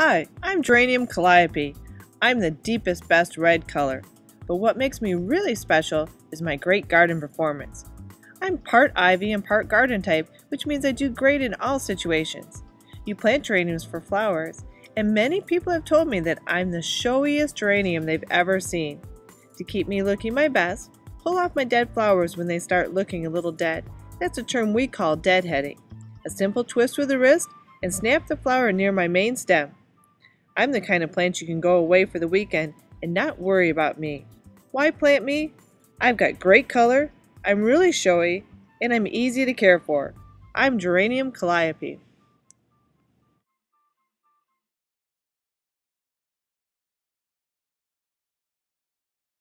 Hi, I'm Geranium Calliope. I'm the deepest, best red color, but what makes me really special is my great garden performance. I'm part ivy and part garden type, which means I do great in all situations. You plant geraniums for flowers, and many people have told me that I'm the showiest geranium they've ever seen. To keep me looking my best, pull off my dead flowers when they start looking a little dead. That's a term we call deadheading. A simple twist with the wrist and snap the flower near my main stem. I'm the kind of plant you can go away for the weekend and not worry about me. Why plant me? I've got great color, I'm really showy, and I'm easy to care for. I'm Geranium Calliope.